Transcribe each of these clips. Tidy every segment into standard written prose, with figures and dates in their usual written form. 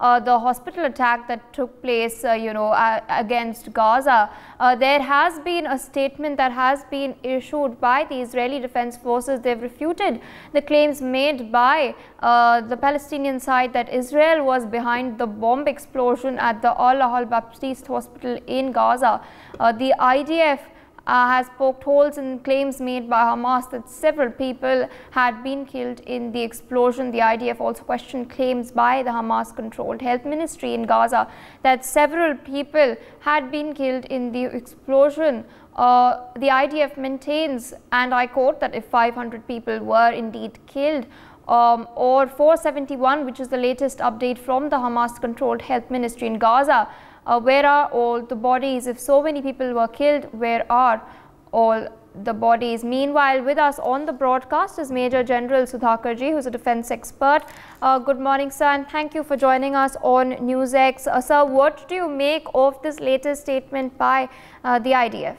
the hospital attack that took place, against Gaza, there has been a statement that has been issued by the Israeli Defense Forces. They've refuted the claims made by the Palestinian side that Israel was behind the bomb explosion at the Al Ahal Baptist Hospital in Gaza. The IDF has poked holes in claims made by Hamas that several people had been killed in the explosion. The IDF also questioned claims by the Hamas-controlled health ministry in Gaza that several people had been killed in the explosion. The IDF maintains, and I quote, that if 500 people were indeed killed, or 471, which is the latest update from the Hamas-controlled health ministry in Gaza, where are all the bodies? If so many people were killed, where are all the bodies? Meanwhile, with us on the broadcast is Major General Sudhakar ji, who is a defense expert. Good morning, sir, and thank you for joining us on NewsX. Sir, what do you make of this latest statement by the IDF?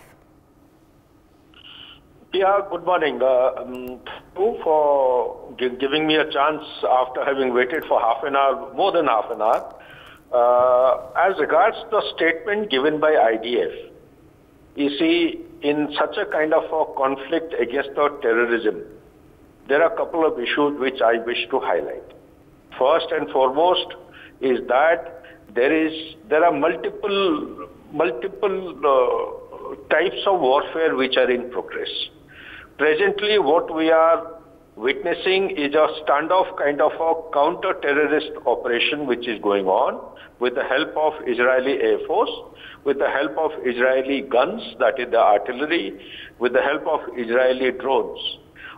Yeah, good morning. Thank you for giving me a chance after having waited for half an hour, more than half an hour. As regards the statement given by IDF, you see, in such a kind of a conflict against the terrorism, there are a couple of issues which I wish to highlight. First and foremost is that there are multiple types of warfare which are in progress. Presently, what we are witnessing is a standoff kind of a counter-terrorist operation which is going on with the help of Israeli Air Force, with the help of Israeli guns, that is the artillery, with the help of Israeli drones.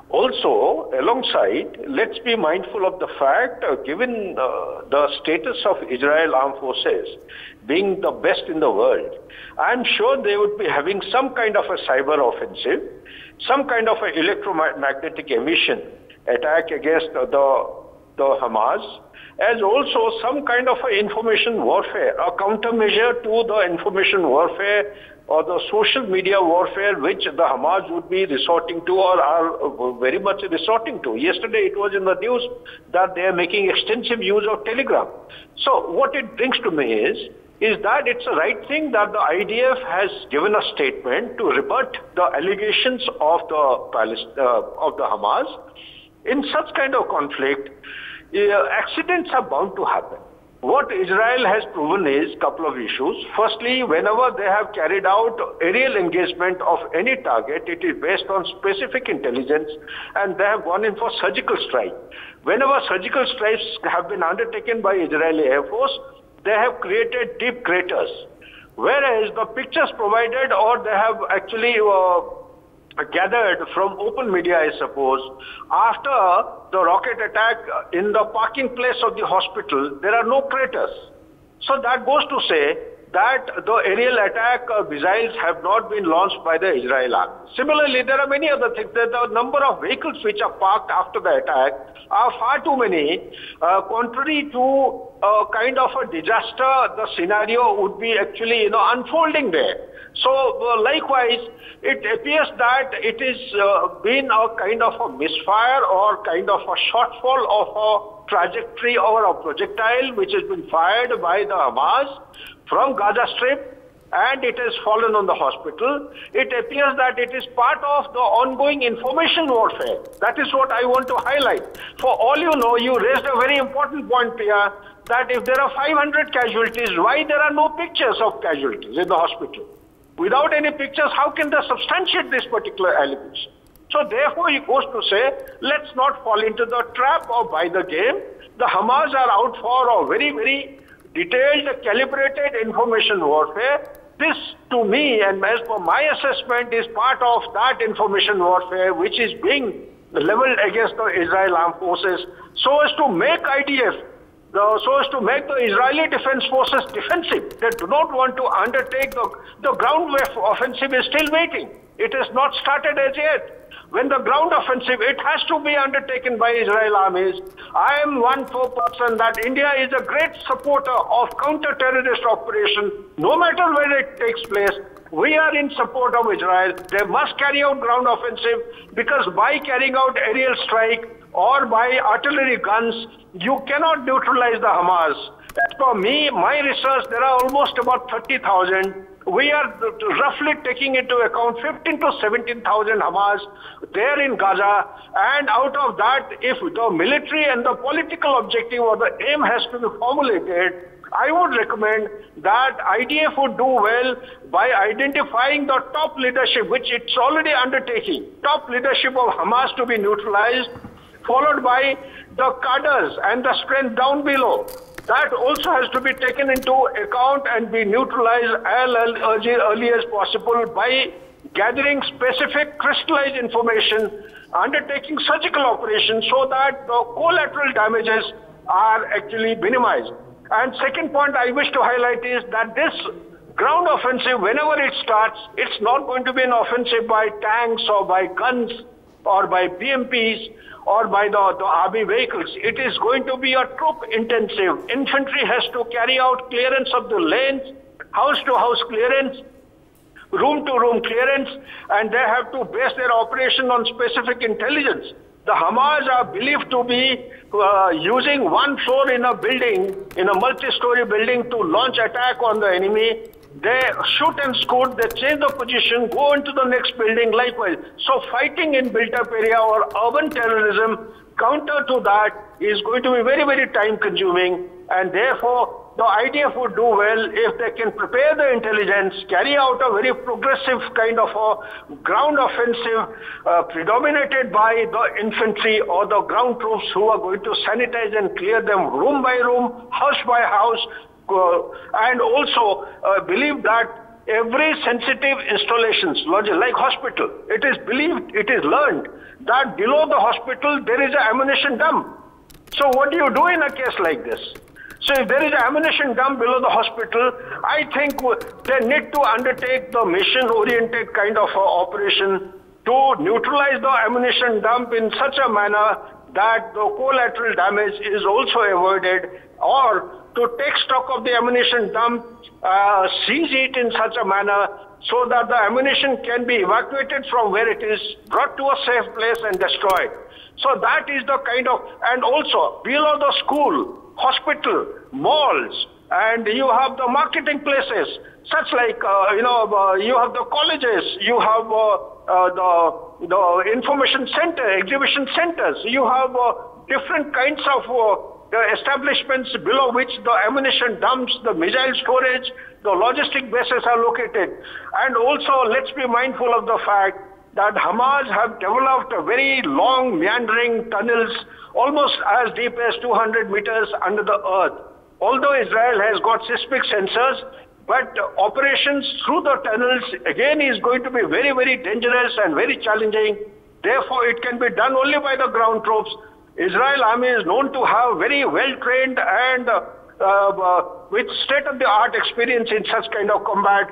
Also, alongside, let's be mindful of the fact, given the status of Israel Armed Forces being the best in the world, I'm sure they would be having some kind of a cyber offensive, some kind of an electromagnetic emission attack against the Hamas, as also some kind of a information warfare, a countermeasure to the information warfare or the social media warfare which the Hamas would be resorting to or are very much resorting to. Yesterday it was in the news that they are making extensive use of Telegram. So what it brings to me is that it's the right thing that the IDF has given a statement to rebut the allegations of the Hamas. In such kind of conflict, accidents are bound to happen. What Israel has proven is a couple of issues. Firstly, whenever they have carried out aerial engagement of any target, it is based on specific intelligence and they have gone in for surgical strike. Whenever surgical strikes have been undertaken by Israeli Air Force, they have created deep craters, whereas the pictures provided or they have actually gathered from open media, I suppose, after the rocket attack in the parking place of the hospital, there are no craters. So that goes to say that the aerial attack missiles have not been launched by the Israel Army. Similarly, there are many other things. The number of vehicles which are parked after the attack are far too many. Contrary to kind of a disaster, the scenario would be actually, unfolding there. So likewise, it appears that it is been a kind of a misfire or kind of a shortfall of a trajectory or a projectile which has been fired by the Hamas from Gaza Strip, and it has fallen on the hospital. It appears that it is part of the ongoing information warfare. That is what I want to highlight. For all you know, you raised a very important point, Priya, that if there are 500 casualties, why there are no pictures of casualties in the hospital? Without any pictures, how can they substantiate this particular allegation? So therefore, it goes to say, let's not fall into the trap of buy the game. The Hamas are out for a very, very detailed, calibrated information warfare. This, to me, and as per my assessment, is part of that information warfare which is being leveled against the Israel Armed Forces so as to make IDF, so as to make the Israeli Defense Forces defensive. They do not want to undertake the ground offensive is still waiting. It has not started as yet. When the ground offensive, it has to be undertaken by Israel armies. I am one for person that India is a great supporter of counter-terrorist operation. No matter where it takes place, we are in support of Israel. They must carry out ground offensive because by carrying out aerial strike or by artillery guns, you cannot neutralize the Hamas. For me, my research, there are almost about 30,000. We are roughly taking into account 15 to 17,000 Hamas there in Gaza. And out of that, if the military and the political objective or the aim has to be formulated, I would recommend that IDF would do well by identifying the top leadership, which it's already undertaking, top leadership of Hamas to be neutralized, followed by the cadres and the strength down below. That also has to be taken into account and be neutralized as early as possible by gathering specific crystallized information, undertaking surgical operations so that the collateral damages are actually minimized. And second point I wish to highlight is that this ground offensive, whenever it starts, it's not going to be an offensive by tanks or by guns or by BMPs or by the army vehicles. It is going to be a troop intensive. Infantry has to carry out clearance of the lanes, house to house clearance, room to room clearance, and they have to base their operation on specific intelligence. The Hamas are believed to be using one floor in a building, in a multi-story building, to launch attack on the enemy. They shoot and scoot, they change the position, go into the next building likewise. So fighting in built-up area or urban terrorism, counter to that is going to be very, very time-consuming, and therefore the IDF would do well if they can prepare the intelligence, carry out a very progressive kind of a ground offensive predominated by the infantry or the ground troops who are going to sanitize and clear them room by room, house by house, and also believe that every sensitive installations, like hospital, it is believed, it is learned that below the hospital there is an ammunition dump. So what do you do in a case like this? So if there is an ammunition dump below the hospital, I think they need to undertake the mission-oriented kind of operation to neutralize the ammunition dump in such a manner that the collateral damage is also avoided, or to take stock of the ammunition dump, seize it in such a manner so that the ammunition can be evacuated from where it is, brought to a safe place and destroyed. So that is the kind of, and also below the school, hospital, malls, and you have the marketing places, such like, you have the colleges, you have the information center, exhibition centers, you have different kinds of establishments below which the ammunition dumps, the missile storage, the logistic bases are located. And also, let's be mindful of the fact that Hamas have developed a very long meandering tunnels almost as deep as 200 meters under the earth. Although Israel has got seismic sensors, but operations through the tunnels again is going to be very, very dangerous and very challenging. Therefore, it can be done only by the ground troops. Israel army is known to have very well-trained and with state-of-the-art experience in such kind of combat.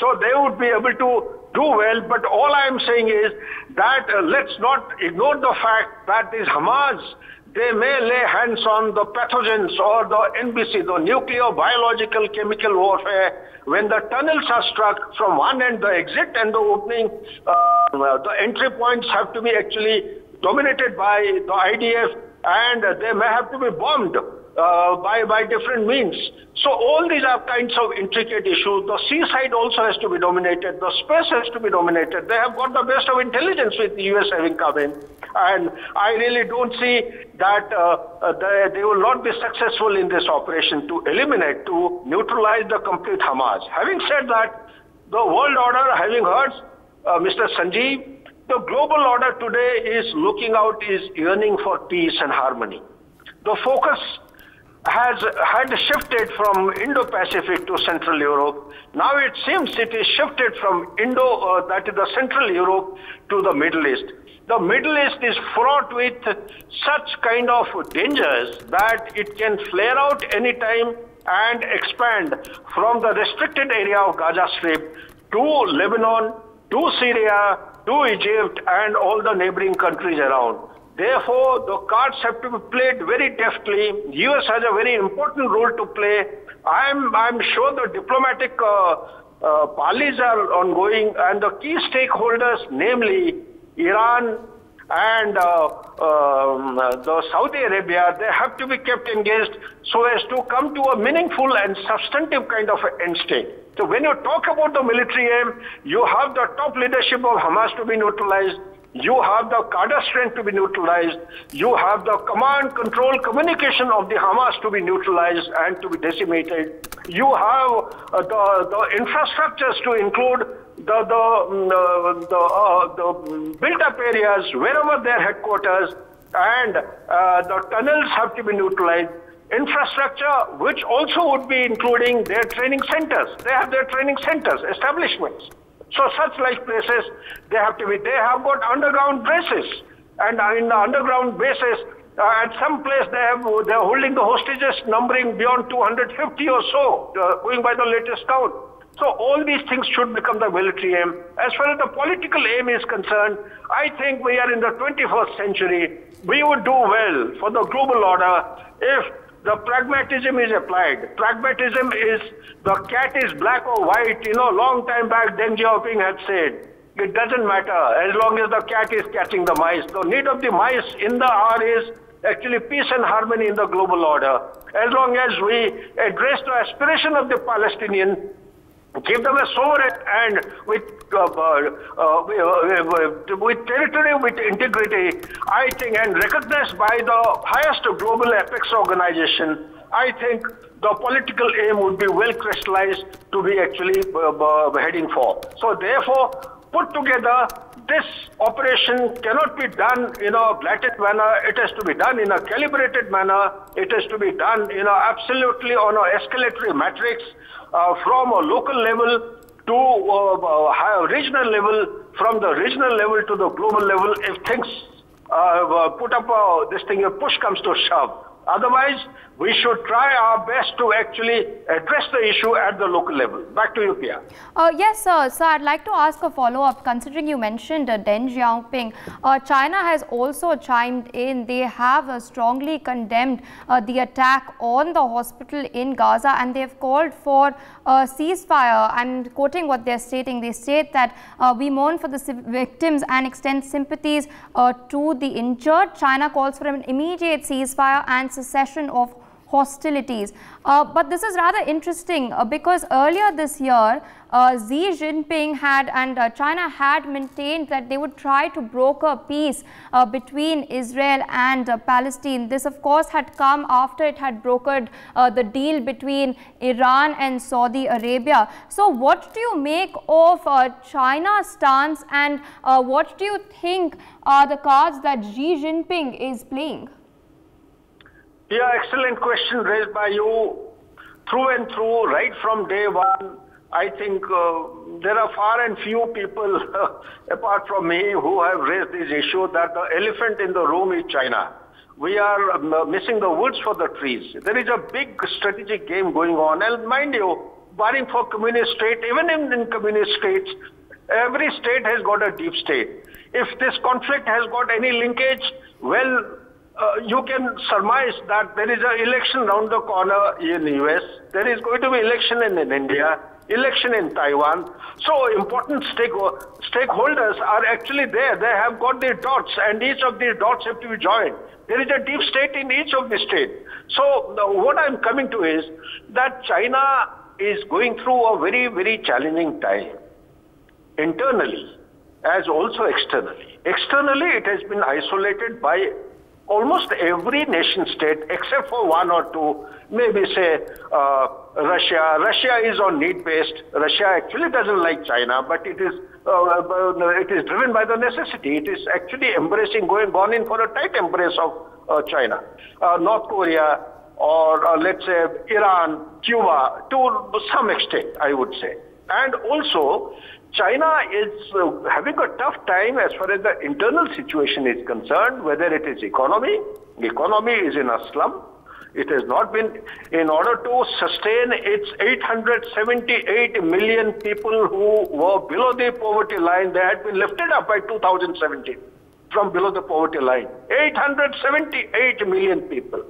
So they would be able to do well, but all I am saying is that let's not ignore the fact that these Hamas, they may lay hands on the pathogens or the NBC, the nuclear, biological, chemical warfare. When the tunnels are struck from one end, the exit and the opening, the entry points have to be actually dominated by the IDF, and they may have to be bombed by different means. So all these are kinds of intricate issues. The seaside also has to be dominated. The space has to be dominated. They have got the best of intelligence with the US having come in. And I really don't see that they will not be successful in this operation to eliminate, to neutralize the complete Hamas. Having said that, the world order, having heard Mr. Sanjeev, the global order today is looking out, is yearning for peace and harmony. The focus had shifted from Indo-Pacific to Central Europe. Now it seems it is shifted from Central Europe to the Middle East. The Middle East is fraught with such kind of dangers that it can flare out anytime and expand from the restricted area of Gaza Strip to Lebanon, to Syria, to Egypt and all the neighboring countries around. Therefore, the cards have to be played very deftly. The US has a very important role to play. I'm sure the diplomatic parleys are ongoing, and the key stakeholders, namely Iran and the Saudi Arabia, they have to be kept engaged so as to come to a meaningful and substantive kind of end state. So when you talk about the military aim, you have the top leadership of Hamas to be neutralized, you have the cadre strength to be neutralized, you have the command, control, communication of the Hamas to be neutralized and to be decimated, you have the infrastructures to include the built-up areas, wherever their headquarters, and the tunnels have to be neutralized. Infrastructure, which also would be including their training centers. They have their training centers, establishments. So such like places, they have to be. They have got underground bases, and in the underground bases, at some place they are holding the hostages numbering beyond 250 or so, going by the latest count. So all these things should become the military aim. As far as the political aim is concerned, I think we are in the 21st century. We would do well for the global order if the pragmatism is applied. Pragmatism is the cat is black or white. You know, long time back Deng Xiaoping had said, it doesn't matter as long as the cat is catching the mice. The need of the mice in the hour is actually peace and harmony in the global order. As long as we address the aspiration of the Palestinian, give them a sovereign and with territory, with integrity, I think, and recognized by the highest global apex organization, I think the political aim would be well crystallized to be actually heading for. So therefore, put together, this operation cannot be done in a blatant manner. It has to be done in a calibrated manner. It has to be done in a absolutely on an escalatory matrix from a local level to a regional level, from the regional level to the global level. If things put up this thing, a push comes to shove. Otherwise, we should try our best to actually address the issue at the local level. Back to you, Pia. Yes, sir. So I'd like to ask a follow-up. Considering you mentioned Deng Xiaoping, China has also chimed in. They have strongly condemned the attack on the hospital in Gaza, and they have called for a ceasefire. I'm quoting what they're stating. They state that we mourn for the victims and extend sympathies to the injured. China calls for an immediate ceasefire and cessation of hostilities. But this is rather interesting because earlier this year, Xi Jinping had and China had maintained that they would try to broker peace between Israel and Palestine. This, of course, had come after it had brokered the deal between Iran and Saudi Arabia. So what do you make of China's stance, and what do you think are the cards that Xi Jinping is playing? Yeah, excellent question raised by you. Through and through, right from day one, I think there are far and few people, apart from me, who have raised this issue that the elephant in the room is China. We are missing the woods for the trees. There is a big strategic game going on. And mind you, barring for communist state, even in communist states, every state has got a deep state. If this conflict has got any linkage, well, you can surmise that there is an election round the corner in the US, there is going to be election in India, election in Taiwan. So important stakeholders are actually there. They have got their dots, and each of these dots have to be joined. There is a deep state in each of the states. So what I'm coming to is that China is going through a very, very challenging time, internally as also externally. Externally, it has been isolated by almost every nation state except for one or two, maybe say Russia. Russia is on need-based. Russia actually doesn't like China, but it is driven by the necessity. It is actually embracing, gone in for a tight embrace of China. North Korea or let's say Iran, Cuba, to some extent, I would say. And also, China is having a tough time as far as the internal situation is concerned, whether it is economy. The economy is in a slump. It has not been, in order to sustain its 878 million people who were below the poverty line, they had been lifted up by 2017 from below the poverty line. 878 million people.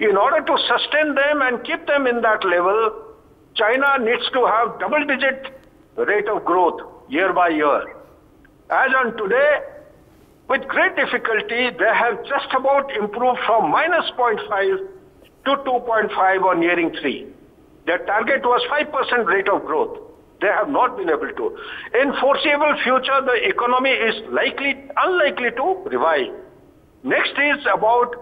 In order to sustain them and keep them in that level, China needs to have double-digit rate of growth year by year. As on today, with great difficulty, they have just about improved from minus 0.5 to 2.5 or nearing 3. Their target was 5% rate of growth. They have not been able to. In foreseeable future, the economy is unlikely to revive. Next is about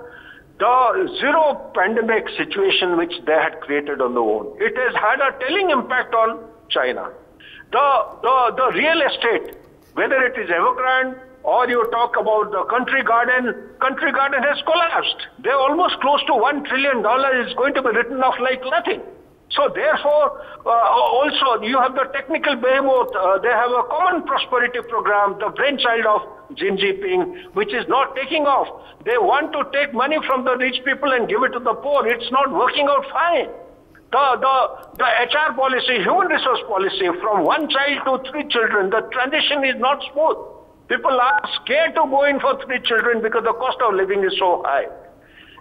the zero pandemic situation which they had created on their own. It has had a telling impact on China. The real estate, whether it is Evergrande or you talk about the Country Garden has collapsed. They're almost close to $1 trillion is going to be written off like nothing. So therefore, also you have the technical behemoth. They have a common prosperity program, the brainchild of Xi Jinping, which is not taking off. They want to take money from the rich people and give it to the poor. It's not working out fine. The HR policy, human resource policy, from 1 child to 3 children, the transition is not smooth. People are scared to go in for 3 children because the cost of living is so high.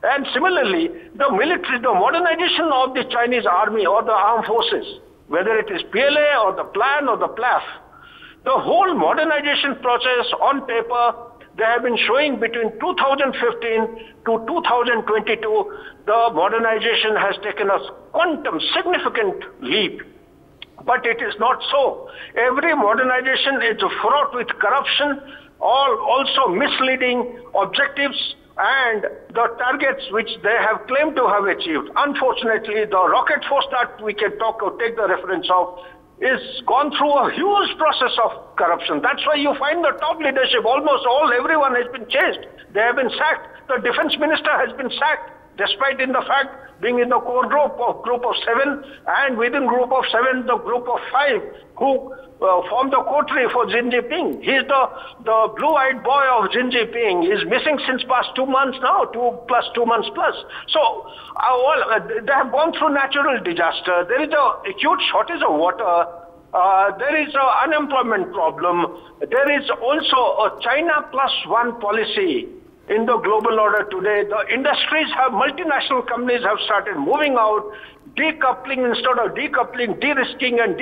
And similarly, the military, the modernization of the Chinese army or the armed forces, whether it is PLA or the PLAN or the PLAF, the whole modernization process on paper, they have been showing between 2015 to 2022, the modernization has taken a quantum significant leap. But it is not so. Every modernization is fraught with corruption, all also misleading objectives, and the targets which they have claimed to have achieved. Unfortunately, the rocket force that we can talk or take the reference of is gone through a huge process of corruption. That's why you find the top leadership, almost everyone has been chased. They have been sacked. The defense minister has been sacked, despite in the fact being in the core group of 7, and within group of 7, the group of 5 who form the coterie for Xi Jinping. He's the blue-eyed boy of Xi Jinping. He's missing since past 2 months now, 2 plus 2 months plus. So they have gone through natural disaster. There is an acute shortage of water. There is an unemployment problem. There is also a China+1 policy in the global order today. The industries have, multinational companies have started moving out. Decoupling instead of decoupling, de-risking and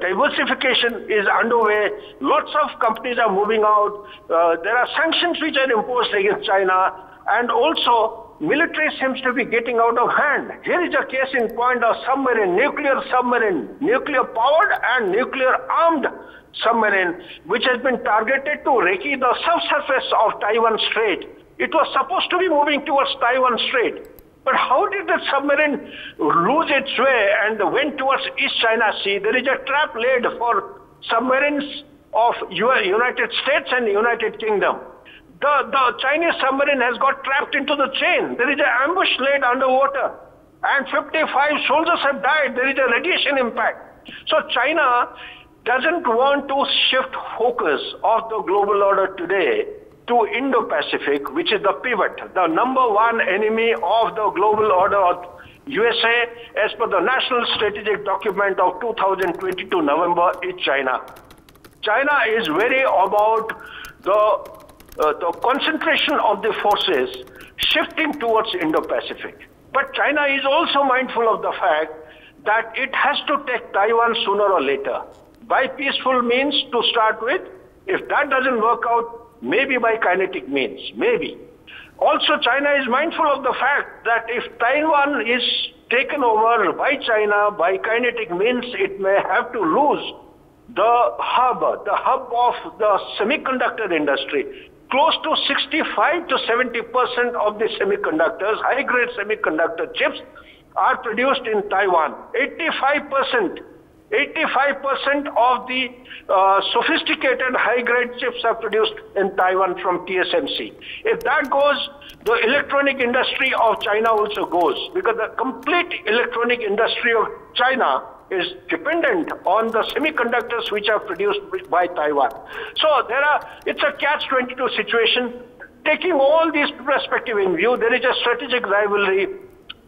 diversification is underway. Lots of companies are moving out. There are sanctions which are imposed against China, and also military seems to be getting out of hand. Here is a case in point of submarine, nuclear powered and nuclear armed submarine, which has been targeted to recce the subsurface of Taiwan Strait. It was supposed to be moving towards Taiwan Strait. But how did the submarine lose its way and went towards East China Sea? There is a trap laid for submarines of United States and United Kingdom. The Chinese submarine has got trapped into the chain. There is an ambush laid underwater, and 55 soldiers have died. There is a radiation impact. So China doesn't want to shift focus of the global order today to Indo-Pacific, which is the pivot, the #1 enemy of the global order of USA, as per the National Strategic Document of 2022 November, is China. China is very about the concentration of the forces shifting towards Indo-Pacific. But China is also mindful of the fact that it has to take Taiwan sooner or later, by peaceful means to start with. If that doesn't work out, maybe by kinetic means, maybe. Also, China is mindful of the fact that if Taiwan is taken over by China by kinetic means, it may have to lose the hub of the semiconductor industry. Close to 65 to 70% of the semiconductors, high-grade semiconductor chips, are produced in Taiwan. 85% of the sophisticated high-grade chips are produced in Taiwan from TSMC. If that goes, the electronic industry of China also goes, because the complete electronic industry of China is dependent on the semiconductors which are produced by Taiwan. So it's a catch-22 situation. Taking all these perspectives in view, there is a strategic rivalry.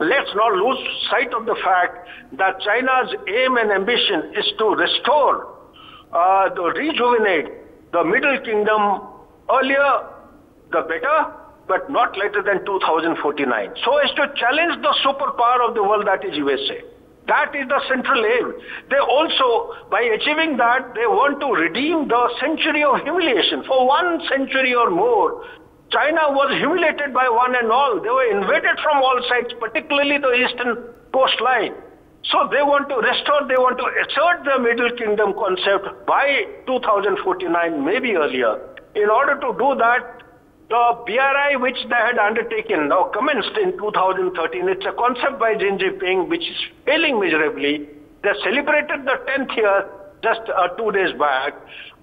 Let's not lose sight of the fact that China's aim and ambition is to restore, rejuvenate the Middle Kingdom, earlier the better, but not later than 2049, so as to challenge the superpower of the world, that is USA. That is the central aim. They also, by achieving that, they want to redeem the century of humiliation. For one century or more, China was humiliated by one and all. They were invaded from all sides, particularly the eastern coastline. So they want to restore, they want to assert the Middle Kingdom concept by 2049, maybe earlier. In order to do that, the BRI which they had undertaken now commenced in 2013. It's a concept by Xi Jinping which is failing miserably. They celebrated the 10th year just 2 days back.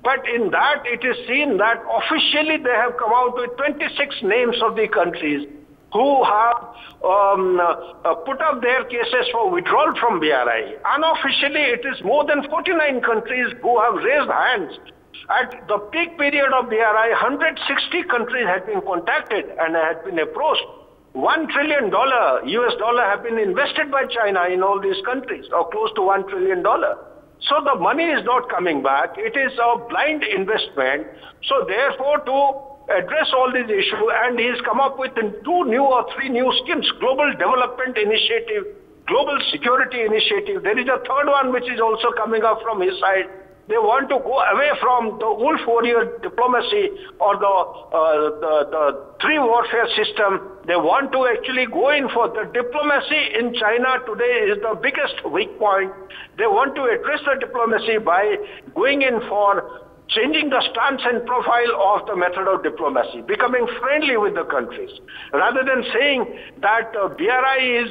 But in that it is seen that officially they have come out with 26 names of the countries who have put up their cases for withdrawal from BRI. Unofficially, it is more than 49 countries who have raised hands. At the peak period of BRI, 160 countries had been contacted and had been approached. $1 trillion, US dollar, have been invested by China in all these countries, or close to $1 trillion. So the money is not coming back. It is a blind investment. So therefore, to address all these issues, and he's come up with three new schemes: Global Development Initiative, Global Security Initiative. There is a third one which is also coming up from his side. They want to go away from the old four-year diplomacy or the three-warfare system. They want to actually go in for the diplomacy in China today is the biggest weak point. They want to address the diplomacy by going in for changing the stance and profile of the method of diplomacy, becoming friendly with the countries, rather than saying that BRI is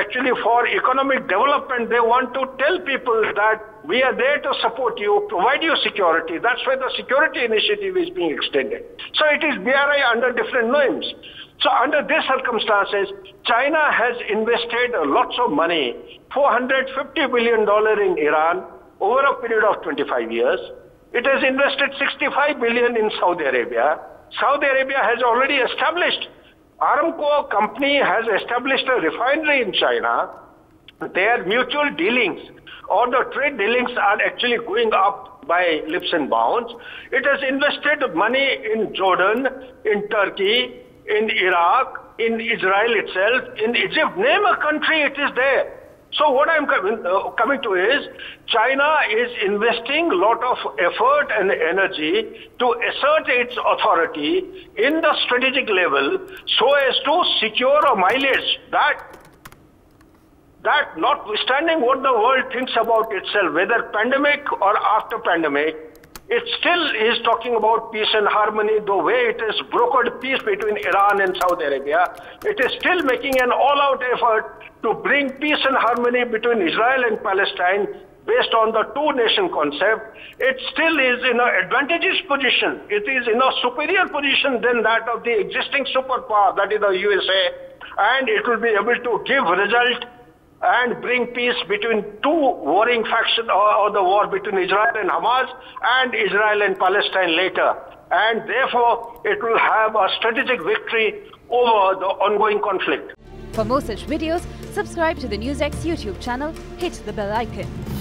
actually for economic development. They want to tell people that we are there to support you, provide you security. That's why the security initiative is being extended. So it is BRI under different names. So under these circumstances, China has invested lots of money, $450 billion in Iran over a period of 25 years. It has invested $65 billion in Saudi Arabia. Saudi Arabia has already established Aramco company has established a refinery in China. Their mutual dealings or the trade dealings are actually going up by leaps and bounds. It has invested money in Jordan, in Turkey, in Iraq, in Israel itself, in Egypt. Name a country, it is there. So what I'm coming to is, China is investing a lot of effort and energy to assert its authority in the strategic level so as to secure a mileage that notwithstanding what the world thinks about itself, whether pandemic or after pandemic, it still is talking about peace and harmony. The way it is brokered peace between Iran and Saudi Arabia, it is still making an all-out effort to bring peace and harmony between Israel and Palestine based on the two-nation concept. It still is in an advantageous position. It is in a superior position than that of the existing superpower, that is the USA, and it will be able to give result and bring peace between two warring factions, or the war between Israel and Hamas and Israel and Palestine later. And therefore, it will have a strategic victory over the ongoing conflict. For more such videos, subscribe to the NewsX YouTube channel, hit the bell icon.